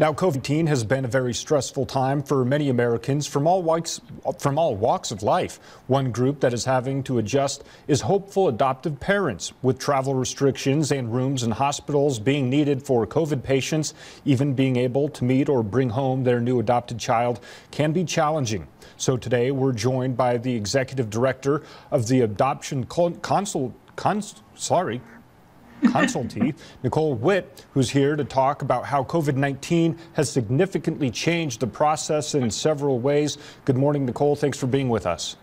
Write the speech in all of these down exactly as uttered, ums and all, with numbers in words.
Now, COVID nineteen has been a very stressful time for many Americans from all walks, from all walks of life. One group that is having to adjust is hopeful adoptive parents, with travel restrictions and rooms in hospitals being needed for COVID patients. Even being able to meet or bring home their new adopted child can be challenging. So today we're joined by the executive director of the Adoption Consul, cons, sorry, Consultee, Nicole Witt, who's here to talk about how COVID nineteen has significantly changed the process in several ways. Good morning, Nicole. Thanks for being with us.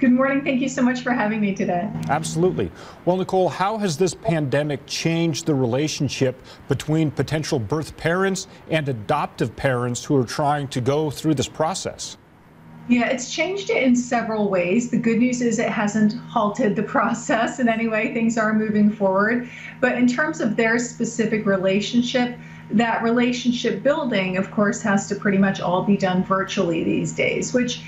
Good morning. Thank you so much for having me today. Absolutely. Well, Nicole, how has this pandemic changed the relationship between potential birth parents and adoptive parents who are trying to go through this process? Yeah, it's changed it in several ways. The good news is it hasn't halted the process in any way. Things are moving forward. But in terms of their specific relationship, that relationship building, of course, has to pretty much all be done virtually these days, which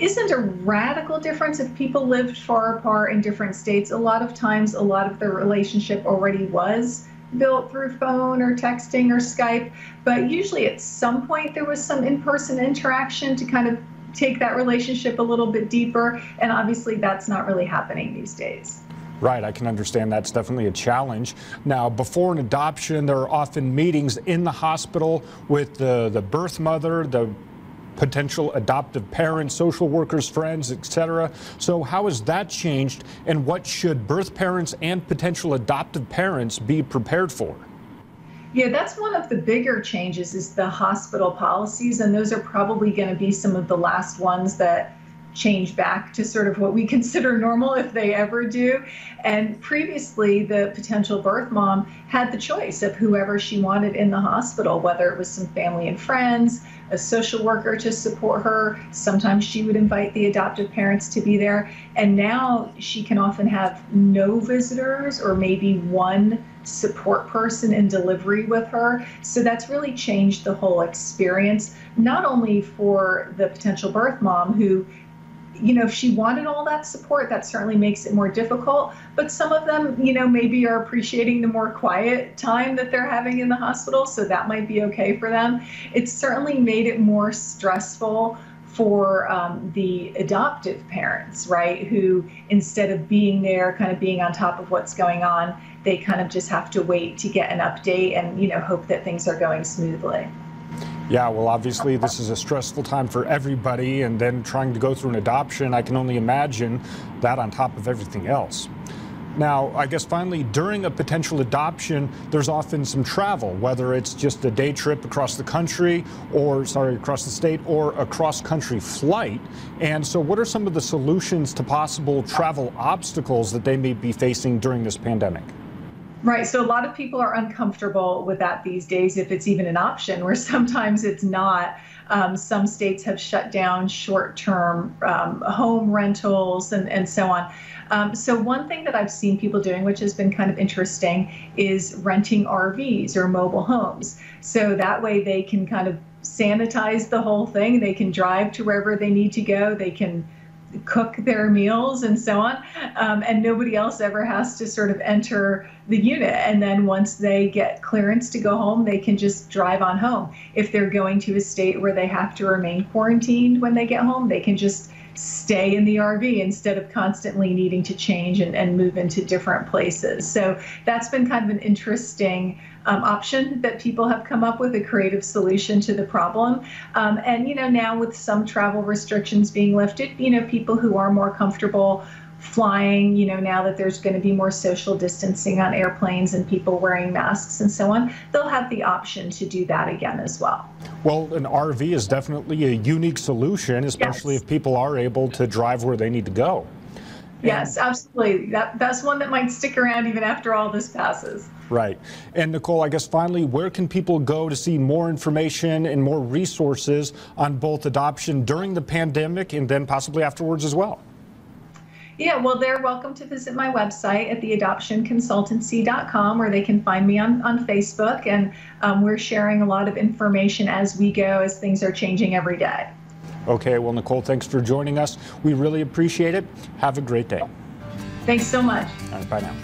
isn't a radical difference. If people lived far apart in different states, a lot of times a lot of their relationship already was built through phone or texting or Skype. But usually at some point there was some in-person interaction to kind of take that relationship a little bit deeper, and obviously that's not really happening these days. Right, I can understand that's definitely a challenge. Now, before an adoption, there are often meetings in the hospital with the, the birth mother, the potential adoptive parents, social workers, friends, et cetera. So how has that changed, and what should birth parents and potential adoptive parents be prepared for? Yeah, that's one of the bigger changes, is the hospital policies, and those are probably going to be some of the last ones that change back to sort of what we consider normal, if they ever do. And previously, the potential birth mom had the choice of whoever she wanted in the hospital, whether it was some family and friends, a social worker to support her. Sometimes she would invite the adoptive parents to be there. And now she can often have no visitors or maybe one support person in delivery with her. So that's really changed the whole experience, not only for the potential birth mom who, you know, if she wanted all that support, that certainly makes it more difficult. But some of them, you know, maybe are appreciating the more quiet time that they're having in the hospital, so that might be okay for them. It's certainly made it more stressful for um, the adoptive parents, right, who instead of being there, kind of being on top of what's going on, they kind of just have to wait to get an update and, you know, hope that things are going smoothly. Yeah, well, obviously this is a stressful time for everybody, and then trying to go through an adoption, I can only imagine that on top of everything else. Now, I guess finally, during a potential adoption, there's often some travel, whether it's just a day trip across the country or, sorry, across the state, or a cross-country flight. And so what are some of the solutions to possible travel obstacles that they may be facing during this pandemic? Right, so a lot of people are uncomfortable with that these days, if it's even an option, where sometimes it's not. Um, some states have shut down short-term um, home rentals and, and so on. Um, so one thing that I've seen people doing, which has been kind of interesting, is renting R Vs or mobile homes. So that way they can kind of sanitize the whole thing. They can drive to wherever they need to go. They can cook their meals and so on, um, and nobody else ever has to sort of enter the unit. And then once they get clearance to go home, they can just drive on home. If they're going to a state where they have to remain quarantined when they get home, they can just stay in the R V instead of constantly needing to change and, and move into different places. So that's been kind of an interesting um, option that people have come up with, a creative solution to the problem. Um, and, you know, now with some travel restrictions being lifted, you know, people who are more comfortable flying, you know, now that there's going to be more social distancing on airplanes and people wearing masks and so on, they'll have the option to do that again as well. Well, an R V is definitely a unique solution, especially yes. if people are able to drive where they need to go. And yes, absolutely. That, that's one that might stick around even after all this passes. Right. And Nicole, I guess finally, where can people go to see more information and more resources on both adoption during the pandemic and then possibly afterwards as well? Yeah, well, they're welcome to visit my website at the adoption consultancy dot com, or they can find me on, on Facebook, and um, we're sharing a lot of information as we go, as things are changing every day. Okay, well, Nicole, thanks for joining us. We really appreciate it. Have a great day. Thanks so much. All right, bye now.